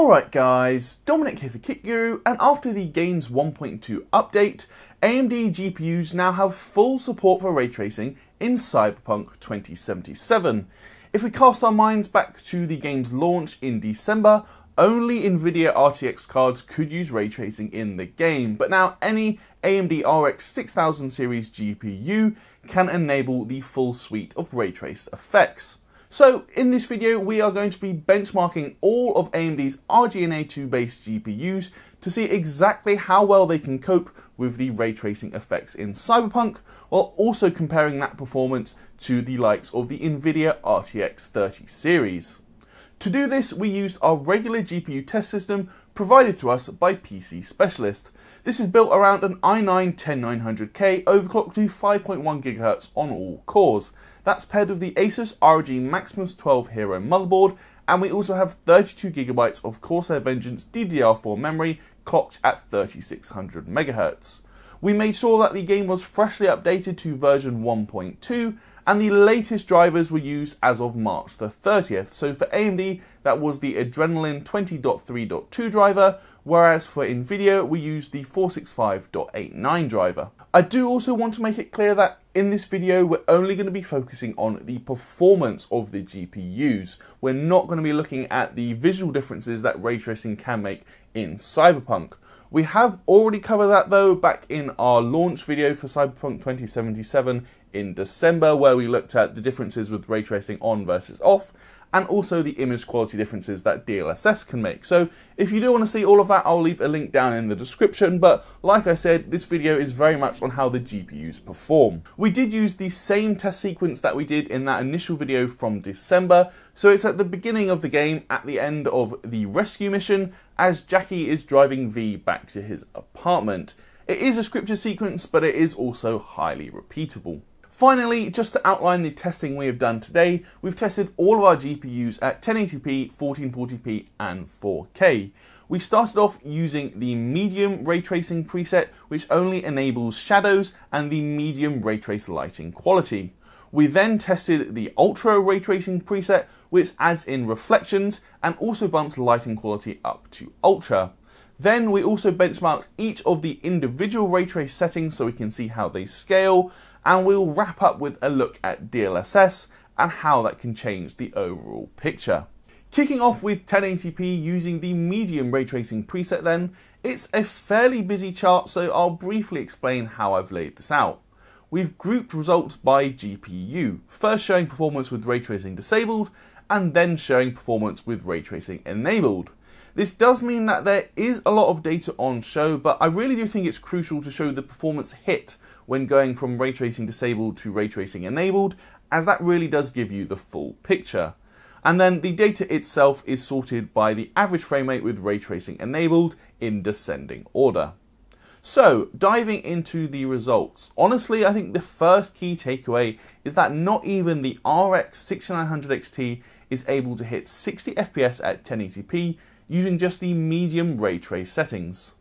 Alright guys, Dominic here for KitGuru, and after the game's 1.2 update, AMD GPUs now have full support for ray tracing in Cyberpunk 2077. If we cast our minds back to the game's launch in December, only Nvidia RTX cards could use ray tracing in the game, but now any AMD RX 6000 series GPU can enable the full suite of ray trace effects. So in this video, we are going to be benchmarking all of AMD's RDNA 2 based GPUs to see exactly how well they can cope with the ray tracing effects in Cyberpunk, while also comparing that performance to the likes of the Nvidia RTX 30 series. To do this, we used our regular GPU test system provided to us by PC Specialist. This is built around an i9-10900K overclocked to 5.1 GHz on all cores. That's paired with the ASUS ROG Maximus XII Hero motherboard, and we also have 32 GB of Corsair Vengeance DDR4 memory clocked at 3600 MHz. We made sure that the game was freshly updated to version 1.2, and the latest drivers were used as of March the 30th. So for AMD, that was the Adrenaline 20.3.2 driver, whereas for Nvidia, we used the 465.89 driver. I do also want to make it clear that in this video, we're only going to be focusing on the performance of the GPUs. We're not going to be looking at the visual differences that ray tracing can make in Cyberpunk. We have already covered that though back in our launch video for Cyberpunk 2077 in December, where we looked at the differences with ray tracing on versus off, and also the image quality differences that DLSS can make. So if you do want to see all of that, I'll leave a link down in the description, but like I said, this video is very much on how the GPUs perform. We did use the same test sequence that we did in that initial video from December, so it's at the beginning of the game, at the end of the rescue mission, as Jackie is driving V back to his apartment. It is a scripted sequence, but it is also highly repeatable. Finally, just to outline the testing we have done today, we've tested all of our GPUs at 1080p, 1440p, and 4K. We started off using the medium ray tracing preset, which only enables shadows, and the medium ray trace lighting quality. We then tested the ultra ray tracing preset, which adds in reflections and also bumps lighting quality up to ultra. Then we also benchmarked each of the individual ray trace settings so we can see how they scale, and we'll wrap up with a look at DLSS and how that can change the overall picture. Kicking off with 1080p using the medium ray tracing preset then, it's a fairly busy chart, so I'll briefly explain how I've laid this out. We've grouped results by GPU, first showing performance with ray tracing disabled, and then showing performance with ray tracing enabled. This does mean that there is a lot of data on show, but I really do think it's crucial to show the performance hit when going from ray tracing disabled to ray tracing enabled, as that really does give you the full picture. And then the data itself is sorted by the average frame rate with ray tracing enabled in descending order. So, diving into the results, honestly I think the first key takeaway is that not even the RX 6900 XT is able to hit 60 FPS at 1080p, using just the medium ray trace settings.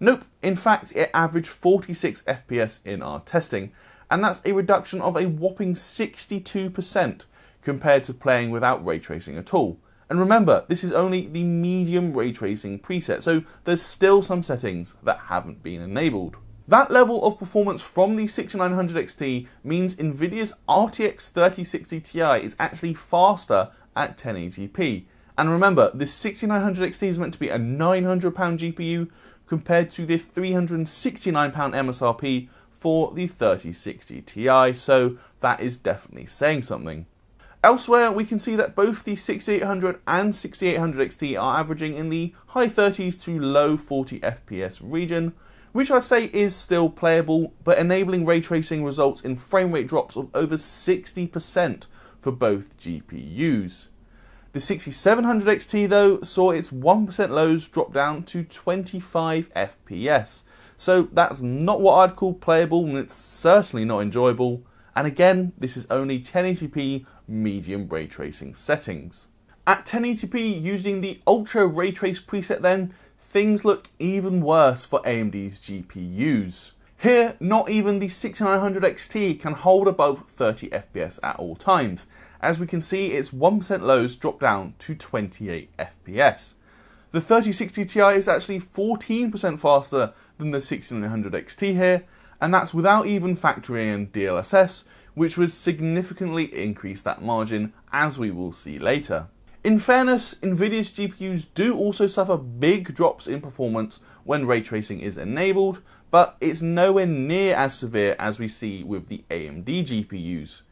Nope, in fact it averaged 46 FPS in our testing, and that's a reduction of a whopping 62% compared to playing without ray tracing at all. And remember, this is only the medium ray tracing preset, so there's still some settings that haven't been enabled. That level of performance from the 6900 XT means Nvidia's RTX 3060 Ti is actually faster at 1080p. And remember, this 6900 XT is meant to be a £900 GPU compared to the £369 MSRP for the 3060 Ti, so that is definitely saying something. Elsewhere, we can see that both the 6800 and 6800 XT are averaging in the high 30s to low 40 FPS region, which I'd say is still playable, but enabling ray tracing results in frame rate drops of over 60% for both GPUs. The 6700 XT though saw its 1% lows drop down to 25 FPS, so that's not what I'd call playable, and it's certainly not enjoyable, and again this is only 1080p medium ray tracing settings. At 1080p using the ultra ray trace preset then, things look even worse for AMD's GPUs. Here, not even the 6900 XT can hold above 30 FPS at all times. As we can see, its 1% lows drop down to 28 FPS. The 3060 Ti is actually 14% faster than the 6900 XT here, and that's without even factoring in DLSS, which would significantly increase that margin, as we will see later. In fairness, Nvidia's GPUs do also suffer big drops in performance when ray tracing is enabled, but it's nowhere near as severe as we see with the AMD GPUs.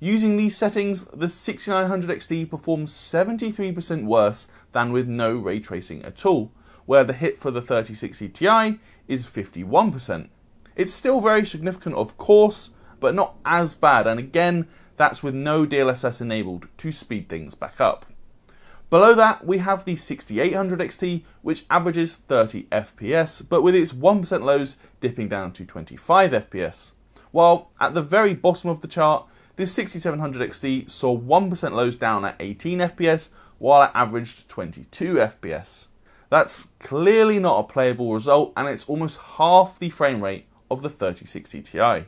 Using these settings, the 6900 XT performs 73% worse than with no ray tracing at all, where the hit for the 3060 Ti is 51%. It's still very significant, of course, but not as bad, and again, that's with no DLSS enabled to speed things back up. Below that, we have the 6800 XT, which averages 30 FPS, but with its 1% lows dipping down to 25 FPS. While at the very bottom of the chart, the 6700 XT saw 1% lows down at 18 FPS, while it averaged 22 FPS. That's clearly not a playable result, and it's almost half the frame rate of the 3060 Ti.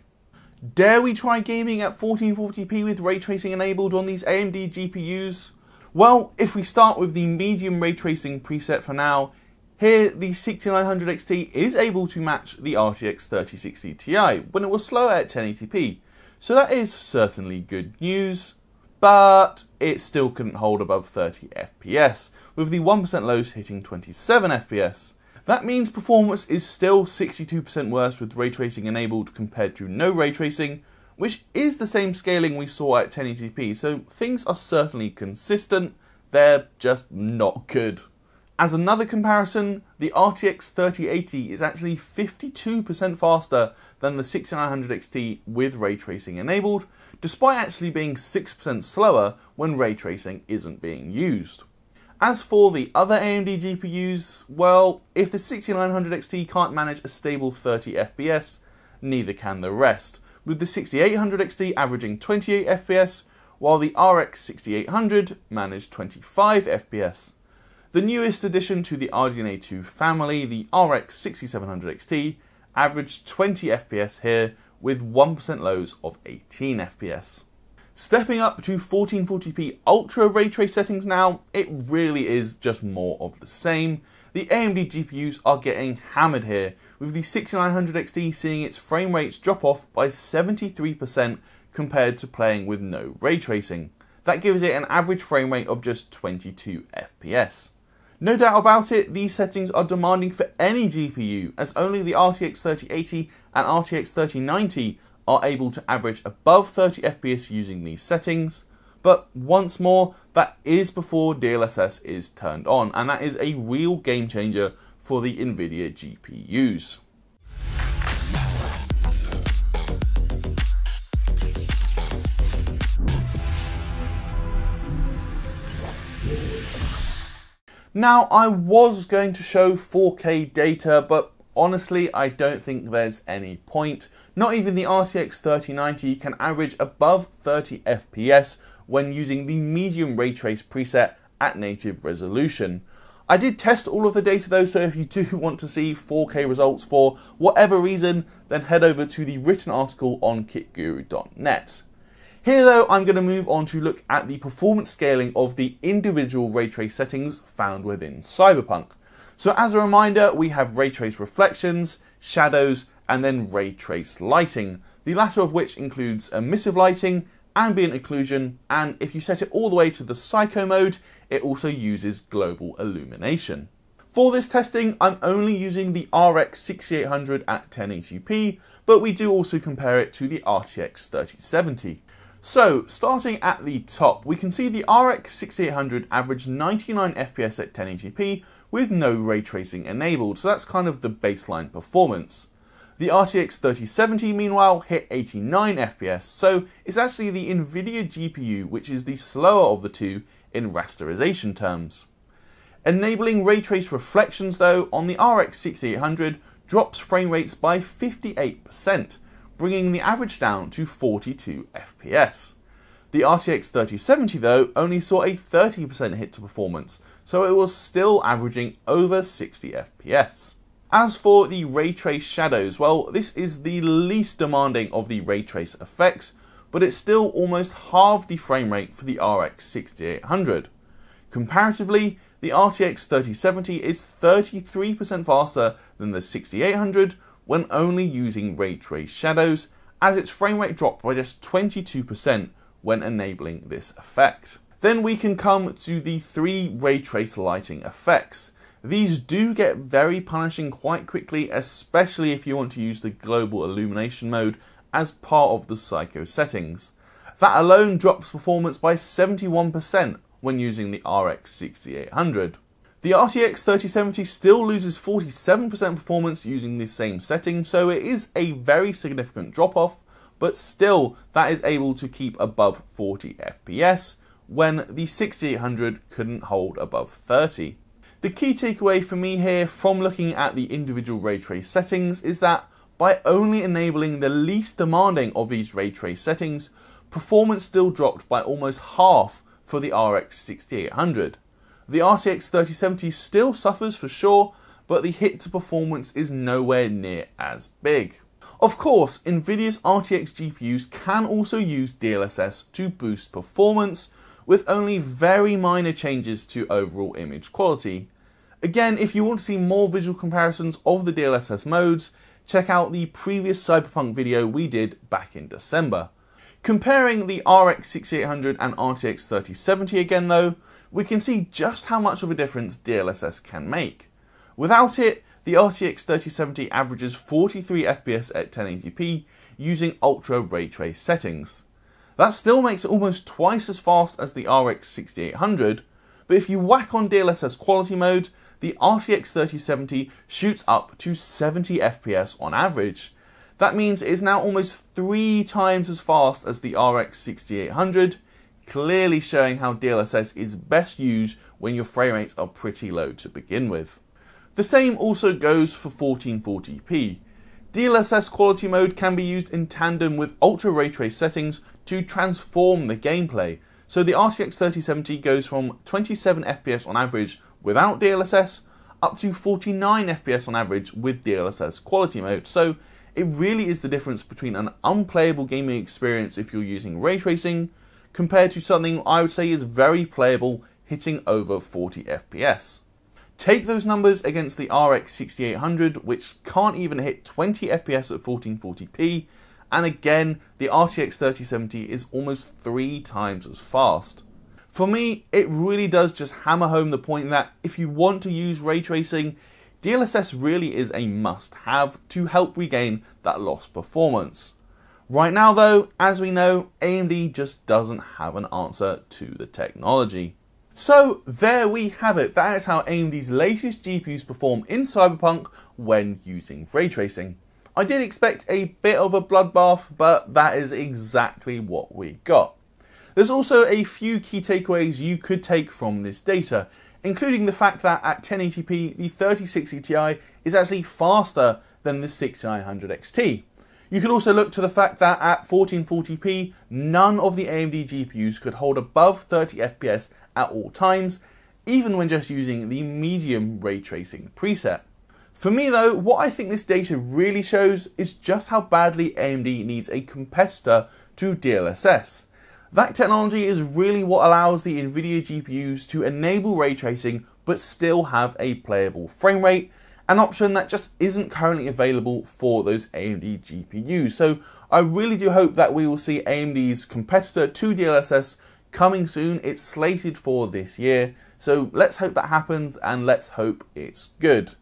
Dare we try gaming at 1440p with ray tracing enabled on these AMD GPUs? Well, if we start with the medium ray tracing preset for now, here the 6900 XT is able to match the RTX 3060 Ti when it was slower at 1080p, so that is certainly good news, but it still couldn't hold above 30 FPS, with the 1% lows hitting 27 FPS. That means performance is still 62% worse with ray tracing enabled compared to no ray tracing, which is the same scaling we saw at 1080p, so things are certainly consistent, they're just not good. As another comparison, the RTX 3080 is actually 52% faster than the 6900 XT with ray tracing enabled, despite actually being 6% slower when ray tracing isn't being used. As for the other AMD GPUs, well, if the 6900 XT can't manage a stable 30 FPS, neither can the rest, with the 6800 XT averaging 28 FPS, while the RX 6800 managed 25 FPS. The newest addition to the RDNA 2 family, the RX 6700 XT, averaged 20 FPS here, with 1% lows of 18 FPS. Stepping up to 1440p ultra ray trace settings now, it really is just more of the same. The AMD GPUs are getting hammered here, with the 6900 XT seeing its frame rates drop off by 73% compared to playing with no ray tracing. That gives it an average frame rate of just 22 FPS. No doubt about it, these settings are demanding for any GPU, as only the RTX 3080 and RTX 3090 are able to average above 30 FPS using these settings, but once more, that is before DLSS is turned on, and that is a real game changer for the Nvidia GPUs. Now, I was going to show 4K data, but honestly, I don't think there's any point. Not even the RTX 3090 can average above 30 FPS when using the medium ray trace preset at native resolution. I did test all of the data though, so if you do want to see 4K results for whatever reason, then head over to the written article on kitguru.net. Here though, I'm going to move on to look at the performance scaling of the individual ray trace settings found within Cyberpunk. So as a reminder, we have ray trace reflections, shadows, and then ray trace lighting, the latter of which includes emissive lighting, ambient occlusion, and if you set it all the way to the psycho mode, it also uses global illumination. For this testing, I'm only using the RX 6800 at 1080p, but we do also compare it to the RTX 3070. So, starting at the top, we can see the RX 6800 averaged 99 FPS at 1080p, with no ray tracing enabled, so that's kind of the baseline performance. The RTX 3070 meanwhile hit 89 FPS, so it's actually the Nvidia GPU which is the slower of the two in rasterization terms. Enabling ray trace reflections though on the RX 6800 drops frame rates by 58%, bringing the average down to 42 FPS. The RTX 3070 though only saw a 30% hit to performance, so it was still averaging over 60 FPS. As for the ray trace shadows, well, this is the least demanding of the ray trace effects, but it's still almost half the frame rate for the RX 6800. Comparatively, the RTX 3070 is 33% faster than the 6800 when only using ray trace shadows, as its frame rate dropped by just 22% when enabling this effect. Then we can come to the three ray trace lighting effects. These do get very punishing quite quickly, especially if you want to use the global illumination mode as part of the psycho settings. That alone drops performance by 71% when using the RX 6800. The RTX 3070 still loses 47% performance using the same setting, so it is a very significant drop off, but still that is able to keep above 40 FPS when the 6800 couldn't hold above 30. The key takeaway for me here from looking at the individual ray trace settings is that by only enabling the least demanding of these ray trace settings, performance still dropped by almost half for the RX 6800. The RTX 3070 still suffers for sure, but the hit to performance is nowhere near as big. Of course, Nvidia's RTX GPUs can also use DLSS to boost performance, with only very minor changes to overall image quality. Again, if you want to see more visual comparisons of the DLSS modes, check out the previous Cyberpunk video we did back in December. Comparing the RX 6800 and RTX 3070 again though, we can see just how much of a difference DLSS can make. Without it, the RTX 3070 averages 43 FPS at 1080p using ultra ray trace settings. That still makes it almost twice as fast as the RX 6800, but if you whack on DLSS quality mode, the RTX 3070 shoots up to 70 FPS on average. That means it is now almost 3 times as fast as the RX 6800, clearly showing how DLSS is best used when your frame rates are pretty low to begin with. The same also goes for 1440p. DLSS quality mode can be used in tandem with ultra ray trace settings to transform the gameplay, so the RTX 3070 goes from 27 FPS on average without DLSS up to 49 FPS on average with DLSS quality mode, so it really is the difference between an unplayable gaming experience if you're using ray tracing compared to something I would say is very playable hitting over 40 FPS. Take those numbers against the RX 6800, which can't even hit 20 FPS at 1440p, and again, the RTX 3070 is almost 3 times as fast. For me, it really does just hammer home the point that if you want to use ray tracing, DLSS really is a must-have to help regain that lost performance. Right now though, as we know, AMD just doesn't have an answer to the technology. So there we have it, that is how AMD's latest GPUs perform in Cyberpunk when using ray tracing. I did expect a bit of a bloodbath, but that is exactly what we got. There's also a few key takeaways you could take from this data, including the fact that at 1080p, the 3060 Ti is actually faster than the 6900 XT. You could also look to the fact that at 1440p, none of the AMD GPUs could hold above 30 FPS at all times, even when just using the medium ray tracing preset. For me though, what I think this data really shows is just how badly AMD needs a competitor to DLSS. That technology is really what allows the Nvidia GPUs to enable ray tracing but still have a playable frame rate, an option that just isn't currently available for those AMD GPUs. So I really do hope that we will see AMD's competitor to DLSS coming soon. It's slated for this year, so let's hope that happens and let's hope it's good.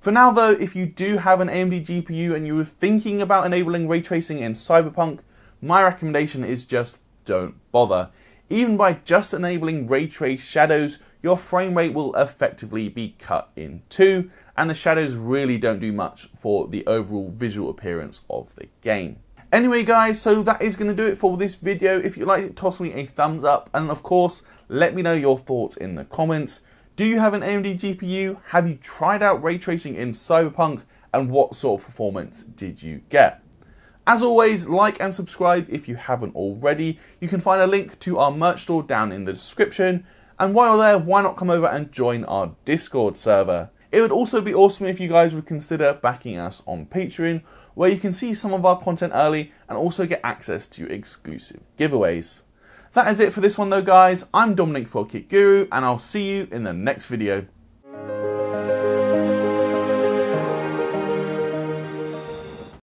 For now though, if you do have an AMD GPU and you were thinking about enabling ray tracing in Cyberpunk, my recommendation is just don't bother. Even by just enabling ray trace shadows, your frame rate will effectively be cut in two, and the shadows really don't do much for the overall visual appearance of the game. Anyway guys, so that is going to do it for this video. If you liked it, toss me a thumbs up, and of course, let me know your thoughts in the comments. Do you have an AMD GPU? Have you tried out ray tracing in Cyberpunk? And what sort of performance did you get? As always, like and subscribe if you haven't already. You can find a link to our merch store down in the description. And while you're there, why not come over and join our Discord server? It would also be awesome if you guys would consider backing us on Patreon, where you can see some of our content early and also get access to exclusive giveaways. That is it for this one though, guys. I'm Dominic for KitGuru, and I'll see you in the next video.